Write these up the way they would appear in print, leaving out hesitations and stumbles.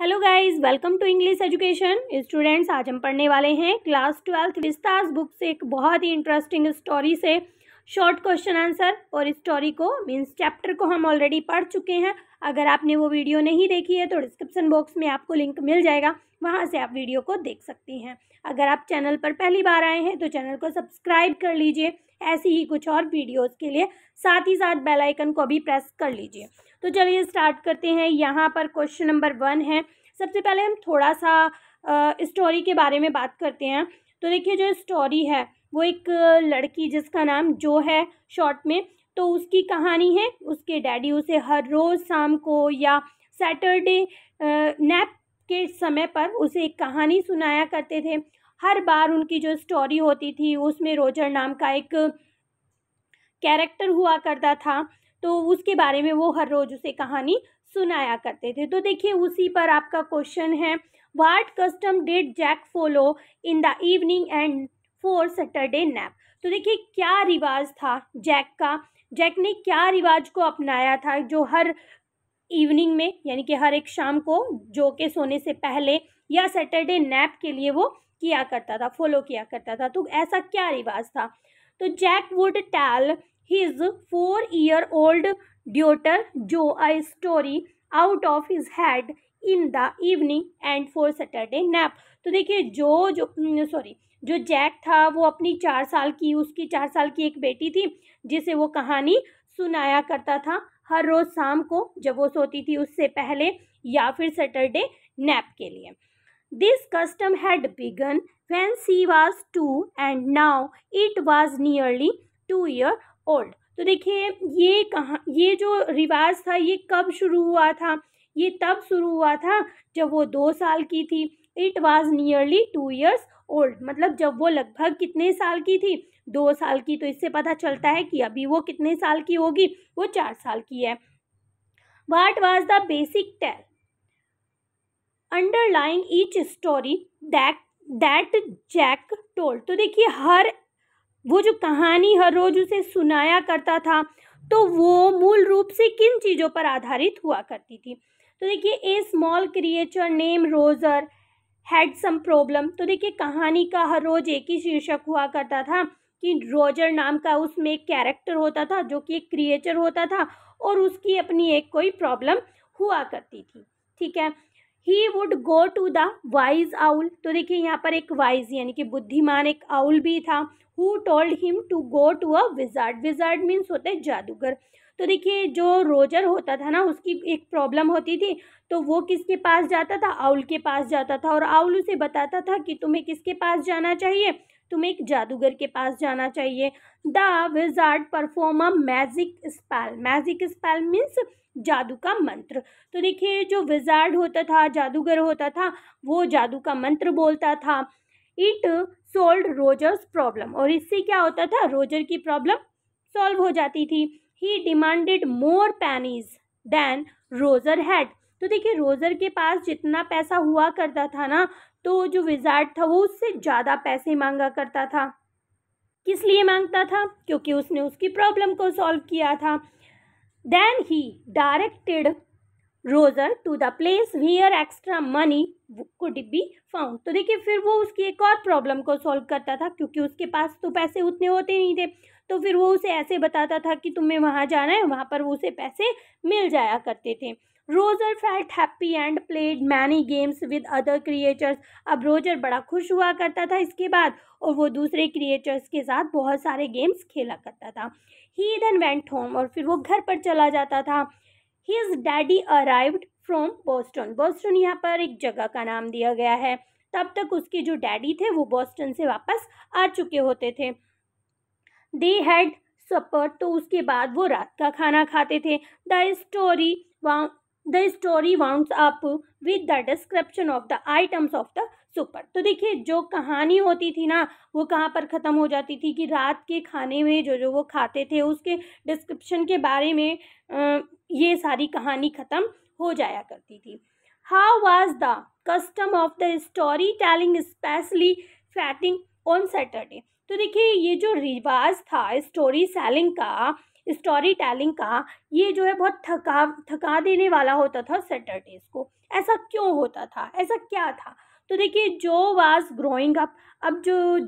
Hello guys, welcome to English education. Students, आज हम पढ़ने वाले हैं क्लास 12 विस्तास बुक से एक बहुत ही इंटरेस्टिंग स्टोरी से शॉर्ट क्वेश्चन आंसर। और स्टोरी को मीन्स चैप्टर को हम ऑलरेडी पढ़ चुके हैं। अगर आपने वो वीडियो नहीं देखी है तो डिस्क्रिप्शन बॉक्स में आपको लिंक मिल जाएगा, वहाँ से आप वीडियो को देख सकती हैं। अगर आप चैनल पर पहली बार आए हैं तो चैनल को सब्सक्राइब कर लीजिए ऐसी ही कुछ और वीडियोज़ के लिए, साथ ही साथ बेल आइकन को भी प्रेस कर लीजिए। तो चलिए स्टार्ट करते हैं। यहाँ पर क्वेश्चन नंबर 1 है। सबसे पहले हम थोड़ा सा स्टोरी के बारे में बात करते हैं। तो देखिए, जो स्टोरी है वो एक लड़की जिसका नाम जो है शॉर्ट में, तो उसकी कहानी है। उसके डैडी उसे हर रोज़ शाम को या सैटरडे नैप के समय पर उसे एक कहानी सुनाया करते थे। हर बार उनकी जो स्टोरी होती थी उसमें रोजर नाम का एक कैरेक्टर हुआ करता था, तो उसके बारे में वो हर रोज़ उसे कहानी सुनाया करते थे। तो देखिए, उसी पर आपका क्वेश्चन है, what custom did Jack follow in the evening and for Saturday nap. तो देखिए, क्या रिवाज था जैक का, जैक ने क्या रिवाज को अपनाया था जो हर इवनिंग में यानी कि हर एक शाम को जो के सोने से पहले या सैटरडे नैप के लिए वो किया करता था, फॉलो किया करता था। तो ऐसा क्या रिवाज था? तो Jack would tell his 4-year-old daughter Jo a story out of his head in the evening and for Saturday nap। तो देखिए, जो जैक था वो अपनी 4 साल की एक बेटी थी जिसे वो कहानी सुनाया करता था हर रोज़ शाम को जब वो सोती थी उससे पहले या फिर सैटरडे नैप के लिए। This custom had begun when she was 2 and now it was nearly 2 years old। तो देखिए, ये जो रिवाज था ये कब शुरू हुआ था? ये तब शुरू हुआ था जब वो 2 साल की थी। It was nearly 2 years old, मतलब जब वो लगभग कितने साल की थी? 2 साल की। तो इससे पता चलता है कि अभी वो कितने साल की होगी, वो 4 साल की है। What was the basic tale underlying each story that Jack told. तो देखिए, वो जो कहानी हर रोज़ उसे सुनाया करता था तो वो मूल रूप से किन चीज़ों पर आधारित हुआ करती थी? तो देखिए, a small creature name Roger had some problem. तो देखिए, कहानी का हर रोज़ एक ही शीर्षक हुआ करता था कि रोजर नाम का उसमें एक कैरेक्टर होता था जो कि एक क्रिएचर होता था और उसकी अपनी एक कोई प्रॉब्लम हुआ करती थी। ठीक है। He would go to the wise owl. तो देखिए, यहाँ पर एक वाइज यानी कि बुद्धिमान एक आउल भी था। Who told him to go to a wizard. Wizard means होते हैं जादूगर। तो देखिए, जो रोजर होता था ना, उसकी एक प्रॉब्लम होती थी तो वो किसके पास जाता था? आउल के पास जाता था। और आउल उसे बताता था कि तुम्हें किसके पास जाना चाहिए? तुम्हें एक जादूगर के पास जाना चाहिए। The wizard perform a magic spell. Magic spell means जादू का मंत्र। तो देखिए, जो विजार्ड होता था, जादूगर होता था, वो जादू का मंत्र बोलता था। It solve Roger's problem. और इससे क्या होता था? रोजर की प्रॉब्लम सॉल्व हो जाती थी। He demanded more pennies than Roger had. तो देखिए, रोजर के पास जितना पैसा हुआ करता था ना, तो जो विजार्ड था वो उससे ज़्यादा पैसे मांगा करता था। किस लिए मांगता था? क्योंकि उसने उसकी प्रॉब्लम को सॉल्व किया था। Then he directed Roger to the place where extra money could be found. तो देखिए, फिर वो उसकी एक और प्रॉब्लम को सॉल्व करता था क्योंकि उसके पास तो पैसे उतने होते नहीं थे। तो फिर वो उसे ऐसे बताता था कि तुम्हें वहाँ जाना है, वहाँ पर वो उसे पैसे मिल जाया करते थे। Roger felt happy and played many games with other creatures. अब रोजर बड़ा खुश हुआ करता था इसके बाद और वो दूसरे क्रिएचर्स के साथ बहुत सारे गेम्स खेला करता था। He then went home. और फिर वो घर पर चला जाता था। His daddy arrived from Boston. Boston यहाँ पर एक जगह का नाम दिया गया है। तब तक उसके जो डैडी थे वो बोस्टन से वापस आ चुके होते थे। They had supper. तो उसके बाद वो रात का खाना खाते थे। The story wounds up with the description of the items of the supper. तो देखिए, जो कहानी होती थी ना वो कहाँ पर ख़त्म हो जाती थी कि रात के खाने में जो जो वो खाते थे उसके डिस्क्रिप्शन के बारे में ये सारी कहानी ख़त्म हो जाया करती थी। How was the custom of the story telling specially फैटिंग on Saturday. तो देखिए, ये जो रिवाज था स्टोरी सेलिंग का, स्टोरी टेलिंग का, ये जो है बहुत थका देने वाला होता था सैटरडेज़ को। ऐसा क्यों होता था, ऐसा क्या था? तो देखिए, जो वाज ग्रोइंग अप, अब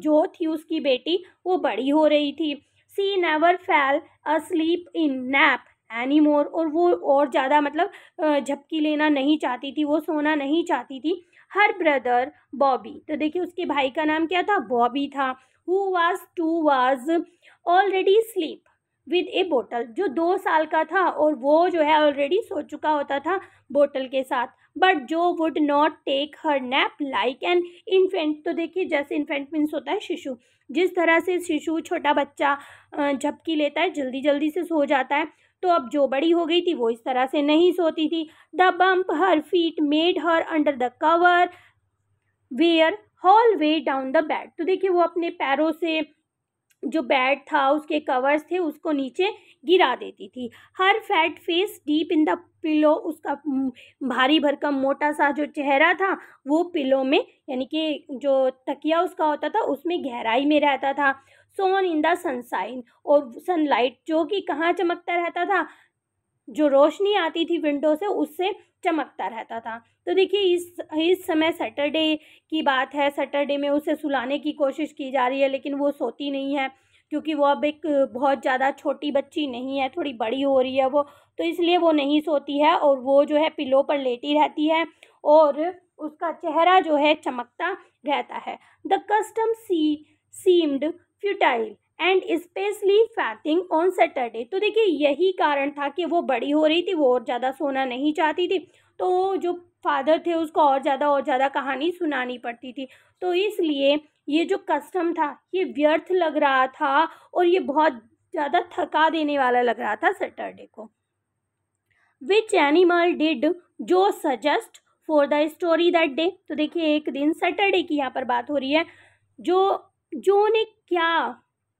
जो थी उसकी बेटी वो बड़ी हो रही थी। She never fell asleep in nap any more, और वो और ज़्यादा मतलब झपकी लेना नहीं चाहती थी, वो सोना नहीं चाहती थी। हर ब्रदर बॉबी, तो देखिए उसके भाई का नाम क्या था, बॉबी था। Who was two was already sleep with a bottle, जो 2 साल का था और वो जो है ऑलरेडी सो चुका होता था बोटल के साथ। But Jo would not take her nap like an infant, तो देखिए जैसे इन्फेंट मीन्स होता है शिशु, जिस तरह से शिशु छोटा बच्चा झपकी लेता है, जल्दी जल्दी से सो जाता है, तो अब जो बड़ी हो गई थी वो इस तरह से नहीं सोती थी। The bump her feet made her under the cover where hall way down the bed, तो देखिए वो अपने पैरों से जो बेड था उसके कवर्स थे उसको नीचे गिरा देती थी। Her fat face deep in the pillow, उसका भारी भरकम मोटा सा जो चेहरा था वो पिलो में, यानी कि जो तकिया उसका होता था उसमें गहराई में रहता था। सोन इन द सनशाइन, और सनलाइट जो कि कहाँ चमकता रहता था, जो रोशनी आती थी विंडो से उससे चमकता रहता था। तो देखिए इस समय सैटरडे की बात है, सैटरडे में उसे सुलाने की कोशिश की जा रही है लेकिन वो सोती नहीं है, क्योंकि वो अब एक बहुत ज़्यादा छोटी बच्ची नहीं है, थोड़ी बड़ी हो रही है वो, तो इसलिए वो नहीं सोती है और वो जो है पिलो पर लेटी रहती है और उसका चेहरा जो है चमकता रहता है। The custom seemed futile and specially फैटिंग on Saturday, तो देखिए यही कारण था कि वो बड़ी हो रही थी, वो और ज़्यादा सोना नहीं चाहती थी, तो जो फादर थे उसको और ज़्यादा कहानी सुनानी पड़ती थी। तो इसलिए ये जो कस्टम था ये व्यर्थ लग रहा था और ये बहुत ज़्यादा थका देने वाला लग रहा था सैटरडे को। Which animal did Jo suggest for the story that day, तो देखिए एक दिन सैटरडे की यहाँ पर बात हो रही है।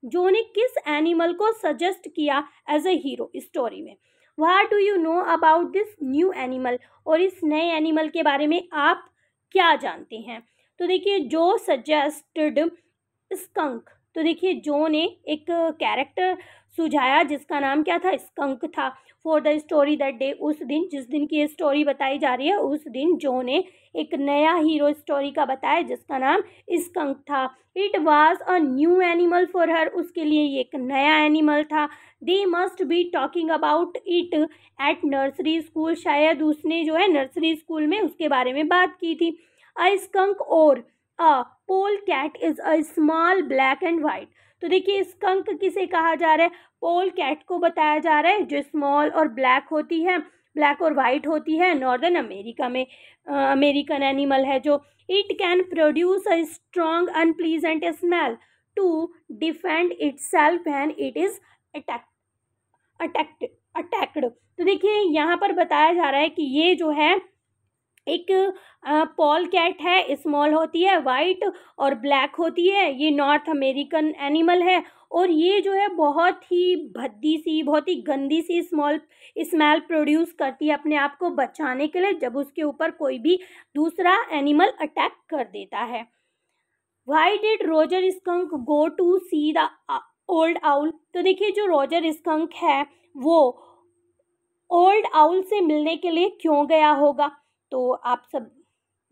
जो ने किस एनिमल को सजेस्ट किया एज ए हीरो स्टोरी में। What do you know about this new animal, और इस नए एनिमल के बारे में आप क्या जानते हैं? तो देखिए जो सजेस्टेड स्कंक, तो देखिए जो ने एक कैरेक्टर सुझाया जिसका नाम क्या था, स्कंक था। For the story that day, उस दिन जिस दिन की स्टोरी बताई जा रही है उस दिन जो ने एक नया हीरो स्टोरी का बताया जिसका नाम स्कंक था। It was a new animal for her, उसके लिए ये एक नया एनिमल था। They must be talking about it at nursery school, शायद उसने जो है नर्सरी स्कूल में उसके बारे में बात की थी। अ स्कंक और a pole cat is a small black and white, तो देखिए स्कंक किसे कहा जा रहा है, पोल कैट को बताया जा रहा है, जो स्मॉल और ब्लैक होती है, ब्लैक और वाइट होती है, नॉर्दर्न अमेरिका में अमेरिकन एनिमल है जो। It can produce a strong unpleasant smell to defend itself when it is attacked, तो देखिए यहाँ पर बताया जा रहा है कि ये जो है एक पॉल कैट है, स्मॉल होती है, वाइट और ब्लैक होती है, ये नॉर्थ अमेरिकन एनिमल है और ये जो है बहुत ही भद्दी सी, बहुत ही गंदी सी स्मेल प्रोड्यूस करती है अपने आप को बचाने के लिए जब उसके ऊपर कोई भी दूसरा एनिमल अटैक कर देता है। Why did Roger skunk go to see the old owl, तो देखिए जो रोजर स्कंक है वो ओल्ड आउल से मिलने के लिए क्यों गया होगा? तो आप सब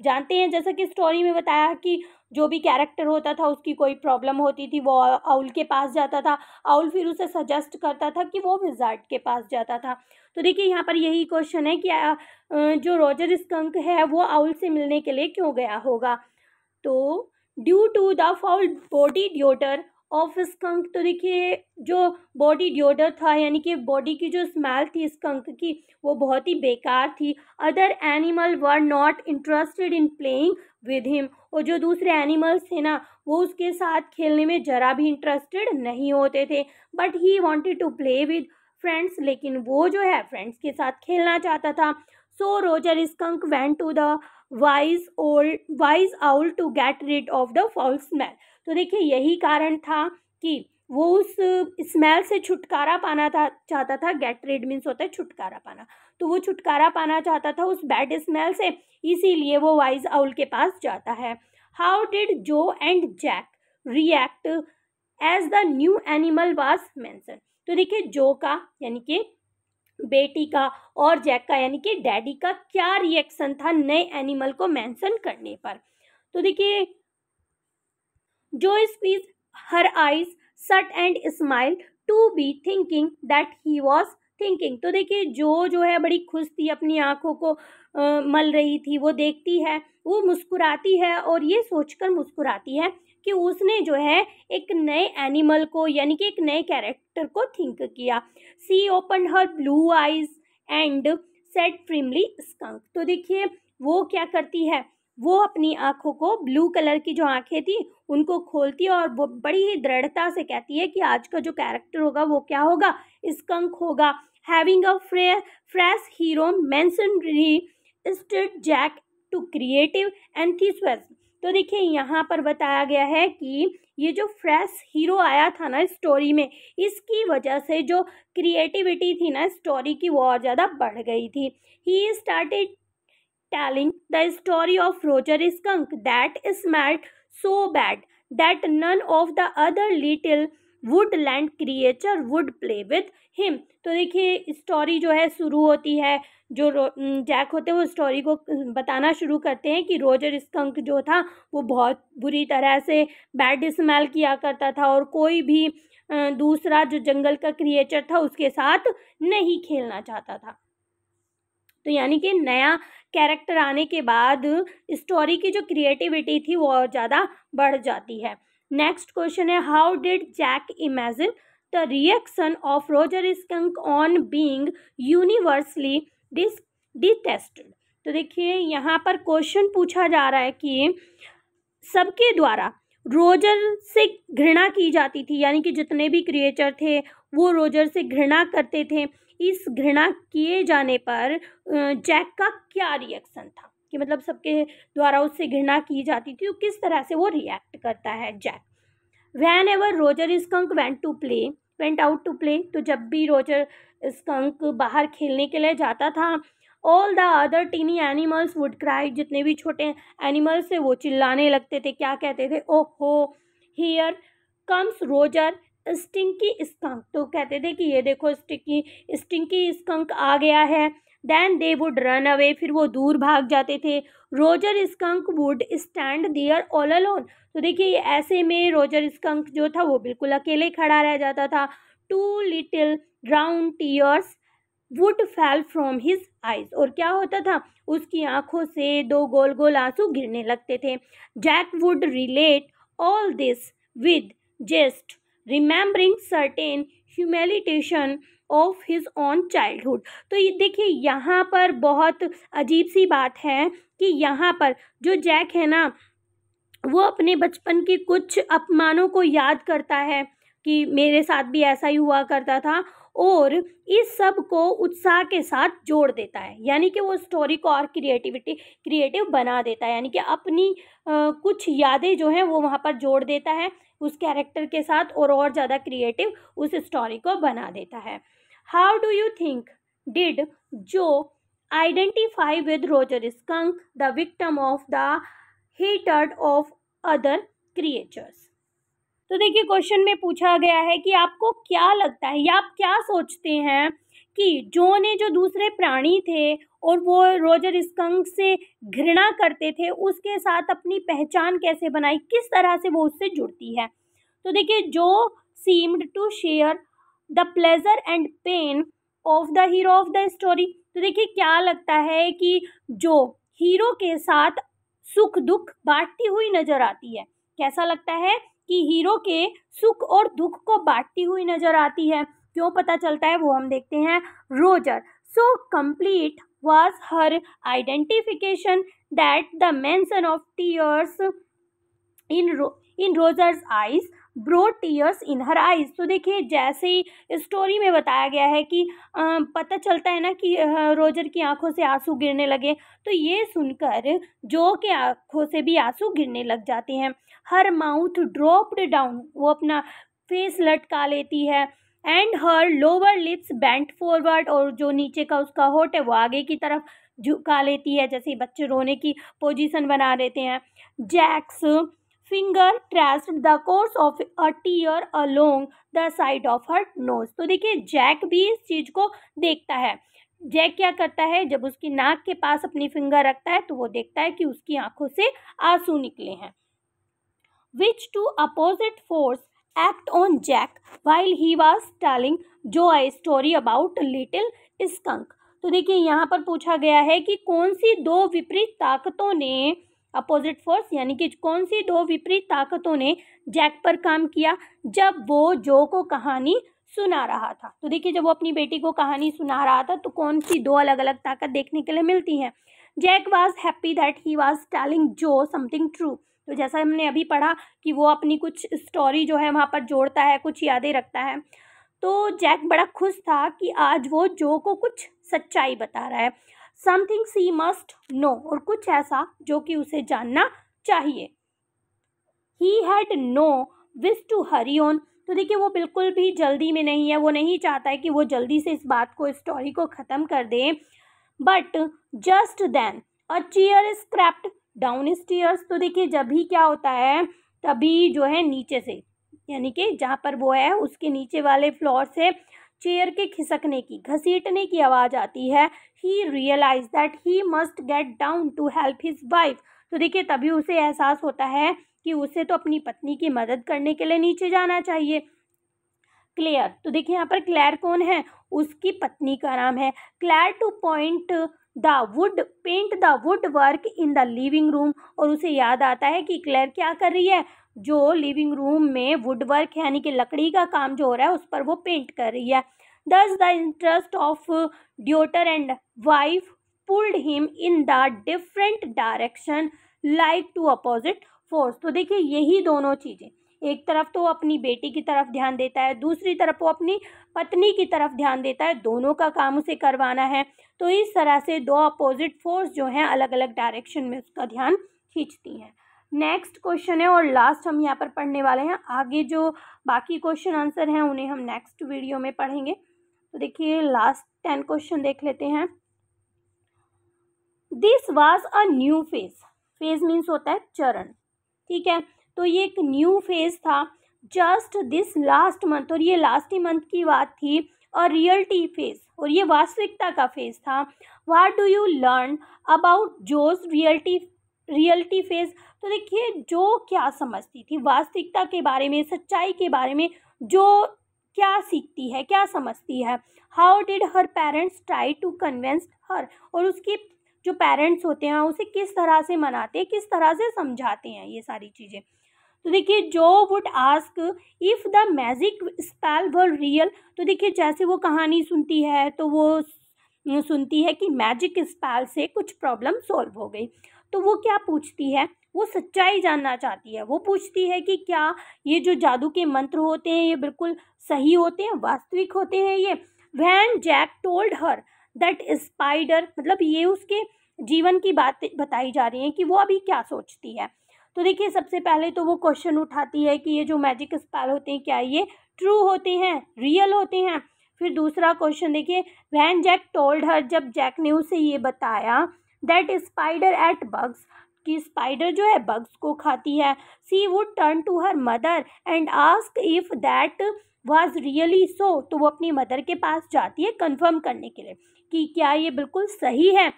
जानते हैं जैसा कि स्टोरी में बताया कि जो भी कैरेक्टर होता था उसकी कोई प्रॉब्लम होती थी वो आउल के पास जाता था, आउल फिर उसे सजेस्ट करता था कि वो विजार्ड के पास जाता था। तो देखिए यहाँ पर यही क्वेश्चन है कि जो रोजर स्कंक है वो आउल से मिलने के लिए क्यों गया होगा। तो due to the foul body odour of skunk, तो देखिए जो बॉडी डियोडर था यानी कि बॉडी की जो स्मेल थी स्कंक की वो बहुत ही बेकार थी। Other animal were not interested in playing with him, और जो दूसरे एनिमल्स थे ना वो उसके साथ खेलने में ज़रा भी इंटरेस्टेड नहीं होते थे। But he wanted to play with friends, लेकिन वो जो है फ्रेंड्स के साथ खेलना चाहता था। So Roger skunk went to the wise owl to get rid of the foul smell, तो देखिए यही कारण था कि वो उस स्मेल से छुटकारा पाना चाहता था। गेट रिड मीन्स होता है छुटकारा पाना, तो वो छुटकारा पाना चाहता था उस बैड स्मेल से, इसीलिए वो वाइज आउल के पास जाता है। How did Jo and Jack react as the new animal was mention, तो देखिए जो का यानी कि बेटी का और जैक का यानी कि डैडी का क्या रिएक्शन था नए एनिमल को मेंशन करने पर। तो देखिए Jo squeeze her eyes shut and smile to be thinking that he was thinking. तो देखिए जो है बड़ी खुश थी, अपनी आँखों को मल रही थी, वो देखती है, वो मुस्कुराती है और ये सोचकर मुस्कुराती है कि उसने जो है एक नए एनिमल को यानी कि एक नए कैरेक्टर को थिंक किया। She open her blue eyes and set firmly skunk. तो देखिए वो क्या करती है, वो अपनी आँखों को, ब्लू कलर की जो आँखें थी उनको खोलती है और वो बड़ी ही दृढ़ता से कहती है कि आज का जो कैरेक्टर होगा वो क्या होगा, स्कंक होगा। Having a fresh hero momentarily stirred Jack to creative enthusiasm. तो देखिए यहाँ पर बताया गया है कि ये जो फ्रेश हीरो आया था ना स्टोरी में, इसकी वजह से जो क्रिएटिविटी थी ना स्टोरी की वो और ज़्यादा बढ़ गई थी। He started telling the story of Roger skunk that smelled so bad that none of the other little woodland creature would play with him. तो देखिए स्टोरी जो है शुरू होती है, जो जैक होते हैं वो स्टोरी को बताना शुरू करते हैं कि रोजर स्कंक जो था वो बहुत बुरी तरह से बैड स्मेल किया करता था और कोई भी दूसरा जो जंगल का क्रिएचर था उसके साथ नहीं खेलना चाहता था। तो यानी कि नया कैरेक्टर आने के बाद स्टोरी की जो क्रिएटिविटी थी वो और ज़्यादा बढ़ जाती है। नेक्स्ट क्वेश्चन है how did Jack imagine the reaction of Roger skunk on being universally detested. तो देखिए यहाँ पर क्वेश्चन पूछा जा रहा है कि सबके द्वारा रोजर से घृणा की जाती थी, यानी कि जितने भी क्रिएचर थे वो रोजर से घृणा करते थे। इस घृणा किए जाने पर जैक का क्या रिएक्शन था, कि मतलब सबके द्वारा उससे घृणा की जाती थी तो किस तरह से वो रिएक्ट करता है Jack. Whenever Roger skunk went out to play. तो जब भी रोजर स्कंक बाहर खेलने के लिए जाता था, all the other tiny animals would cry, जितने भी छोटे एनिमल्स थे वो चिल्लाने लगते थे। क्या कहते थे, ओहो here comes Roger stinky skunk. तो कहते थे कि ये देखो स्टिंकी स्कंक आ गया है। Then they would run away, फिर वो दूर भाग जाते थे। Roger skunk would stand there all alone. तो देखिए ऐसे में रोजर स्कंक जो था वो बिल्कुल अकेले खड़ा रह जाता था। Two little round tears would fall from his eyes, और क्या होता था उसकी आँखों से दो गोल गोल आंसू गिरने लगते थे। Jack would relate all this with जेस्ट remembering certain humiliation of his own childhood. तो ये देखिए यहाँ पर बहुत अजीब सी बात है कि यहाँ पर जो जैक है ना वो अपने बचपन के कुछ अपमानों को याद करता है कि मेरे साथ भी ऐसा ही हुआ करता था, और इस सब को उत्साह के साथ जोड़ देता है, यानी कि वो स्टोरी को और क्रिएटिव बना देता है, यानी कि अपनी कुछ यादें जो हैं वो वहाँ पर जोड़ देता है उस कैरेक्टर के साथ और ज़्यादा क्रिएटिव उस स्टोरी को बना देता है। How do you think did Jo identify with Roger skunk the victim of the hatred of other creatures. तो देखिए क्वेश्चन में पूछा गया है कि आपको क्या लगता है या आप क्या सोचते हैं कि जो ने जो दूसरे प्राणी थे और वो रोजर स्कंक से घृणा करते थे उसके साथ अपनी पहचान कैसे बनाई, किस तरह से वो उससे जुड़ती है। तो देखिए Jo seemed to share the pleasure and pain of the hero of the story. तो देखिए क्या लगता है कि जो हीरो के साथ सुख दुख बांटती हुई नजर आती है, कैसा लगता है कि हीरो के सुख और दुख को बांटती हुई नजर आती है। क्यों पता चलता है वो हम देखते हैं Roger. So complete was her identification that the mention of tears in Roger's eyes brought tears in her eyes. तो देखिए जैसे ही स्टोरी में बताया गया है कि पता चलता है ना कि रोजर की आंखों से आंसू गिरने लगे, तो ये सुनकर जो के आंखों से भी आंसू गिरने लग जाते हैं। हर माउथ ड्रॉप्ड डाउन, वो अपना फेस लटका लेती है। And her lower lips bent forward, और जो नीचे का उसका होंठ है वो आगे की तरफ झुका लेती है, जैसे बच्चे रोने की पोजीशन बना लेते हैं। Jack's finger traced the course of a tear along the side of her nose. तो देखिए जैक भी इस चीज़ को देखता है। जैक क्या करता है, जब उसकी नाक के पास अपनी फिंगर रखता है तो वो देखता है कि उसकी आंखों से आंसू निकले हैं। Which two opposite force act on Jack while he was telling Jo a story about little skunk. तो देखिए यहाँ पर पूछा गया है कि कौन सी दो विपरीत ताकतों ने, अपोजिट फोर्स यानी कि कौन सी दो विपरीत ताकतों ने जैक पर काम किया जब वो जो को कहानी सुना रहा था। तो देखिए जब वो अपनी बेटी को कहानी सुना रहा था तो कौन सी दो अलग अलग ताकत देखने के लिए मिलती हैं। Jack was happy that he was telling Jo something true. तो जैसा हमने अभी पढ़ा कि वो अपनी कुछ स्टोरी जो है वहाँ पर जोड़ता है, कुछ यादें रखता है। तो जैक बड़ा खुश था कि आज वो जो को कुछ सच्चाई बता रहा है। समथिंग सी मस्ट नो और कुछ ऐसा जो कि उसे जानना चाहिए। He had no wish to hurry on. तो देखिए वो बिल्कुल भी जल्दी में नहीं है, वो नहीं चाहता है कि वो जल्दी से इस बात को, स्टोरी को ख़त्म कर दे। But just then a chair scraped downstairs. तो देखिए जब ही क्या होता है, तभी जो है नीचे से यानी कि जहाँ पर वो है उसके नीचे वाले फ्लोर से चेयर के खिसकने की, घसीटने की आवाज़ आती है। He realise that he must get down to help his wife. तो देखिए तभी उसे एहसास होता है कि उसे तो अपनी पत्नी की मदद करने के लिए नीचे जाना चाहिए। क्लेयर, तो देखिए यहाँ पर क्लेयर कौन है, उसकी पत्नी का नाम है। Claire to point the wood paint the woodwork in the living room. और उसे याद आता है कि क्लेयर क्या कर रही है, जो लिविंग रूम में वुड वर्क यानी कि लकड़ी का काम जो हो रहा है उस पर वो पेंट कर रही है। Thus the interest of daughter and wife pulled him in the different direction like two opposite force. तो देखिए यही दोनों चीज़ें, एक तरफ तो अपनी बेटी की तरफ ध्यान देता है, दूसरी तरफ वो अपनी पत्नी की तरफ ध्यान देता है, दोनों का काम उसे करवाना है। तो इस तरह से दो अपोजिट फोर्स जो हैं अलग अलग डायरेक्शन में उसका ध्यान खींचती हैं। नेक्स्ट क्वेश्चन है और लास्ट हम यहाँ पर पढ़ने वाले हैं। आगे जो बाकी क्वेश्चन आंसर हैं उन्हें हम नेक्स्ट वीडियो में पढ़ेंगे। तो देखिए लास्ट 10 क्वेश्चन देख लेते हैं। This was a new phase, phase means होता है चरण, ठीक है। तो ये एक न्यू फेज था। जस्ट दिस लास्ट मंथ, और ये लास्ट ही मंथ की बात थी। अ रियलिटी फेज, और ये वास्तविकता का फेज था। What do you learn about Jo's reality phase. तो देखिए जो क्या समझती थी वास्तविकता के बारे में, सच्चाई के बारे में, जो क्या सीखती है, क्या समझती है। How did her parents try to convince her, और उसके जो पेरेंट्स होते हैं उसे किस तरह से मनाते हैं, किस तरह से समझाते हैं, ये सारी चीज़ें। तो देखिए Jo would ask if the magic spell were real. तो देखिए जैसे वो कहानी सुनती है तो वो सुनती है कि मैजिक स्पेल से कुछ प्रॉब्लम सॉल्व हो गई। तो वो क्या पूछती है, वो सच्चाई जानना चाहती है। वो पूछती है कि क्या ये जो जादू के मंत्र होते हैं ये बिल्कुल सही होते हैं, वास्तविक होते हैं ये। When Jack told her that spider, मतलब ये उसके जीवन की बात बताई जा रही है कि वो अभी क्या सोचती है। तो देखिए सबसे पहले तो वो क्वेश्चन उठाती है कि ये जो मैजिक स्पेल होते हैं क्या ये ट्रू होते हैं, रियल होते हैं। फिर दूसरा क्वेश्चन देखिए, व्हेन जैक टोल्ड हर, जब जैक ने उसे ये बताया दैट स्पाइडर एट बग्स, कि स्पाइडर जो है बग्स को खाती है। She would turn to her mother and ask if that was really so. तो वो अपनी मदर के पास जाती है कंफर्म करने के लिए कि क्या ये बिल्कुल सही है।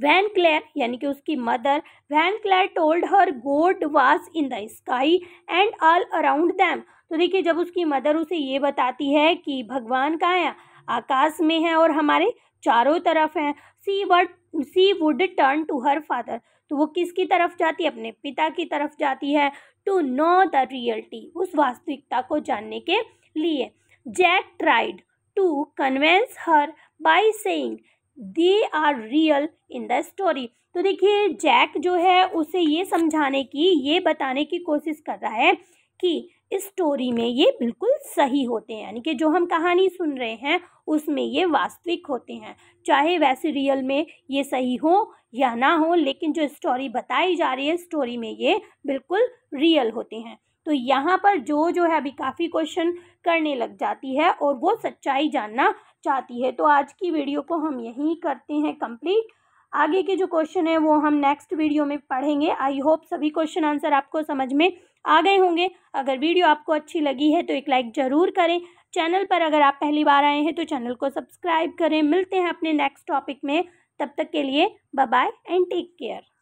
वैन क्लेयर यानी कि उसकी mother, when Claire told her God was in the sky and all around them. तो देखिए जब उसकी मदर उसे ये बताती है कि भगवान कहाँ है, आकाश में है और हमारे चारों तरफ हैं। She would turn to her father, तो वो किसकी तरफ जाती है, अपने पिता की तरफ जाती है। टू नो द रियलिटी, उस वास्तविकता को जानने के लिए। Jack tried to convince her by saying they are real in the story. तो देखिए जैक जो है उसे ये समझाने की, ये बताने की कोशिश कर रहा है कि इस स्टोरी में ये बिल्कुल सही होते हैं, यानी कि जो हम कहानी सुन रहे हैं उसमें ये वास्तविक होते हैं। चाहे वैसे रियल में ये सही हो या ना हो, लेकिन जो स्टोरी बताई जा रही है स्टोरी में ये बिल्कुल रियल होते हैं। तो यहाँ पर जो है अभी काफ़ी क्वेश्चन करने लग जाती है और वो सच्चाई जानना चाहती है। तो आज की वीडियो को हम यहीं करते हैं कंप्लीट। आगे के जो क्वेश्चन है वो हम नेक्स्ट वीडियो में पढ़ेंगे। आई होप सभी क्वेश्चन आंसर आपको समझ में आ गए होंगे। अगर वीडियो आपको अच्छी लगी है तो एक लाइक ज़रूर करें। चैनल पर अगर आप पहली बार आए हैं तो चैनल को सब्सक्राइब करें। मिलते हैं अपने नेक्स्ट टॉपिक में, तब तक के लिए bye bye and take care.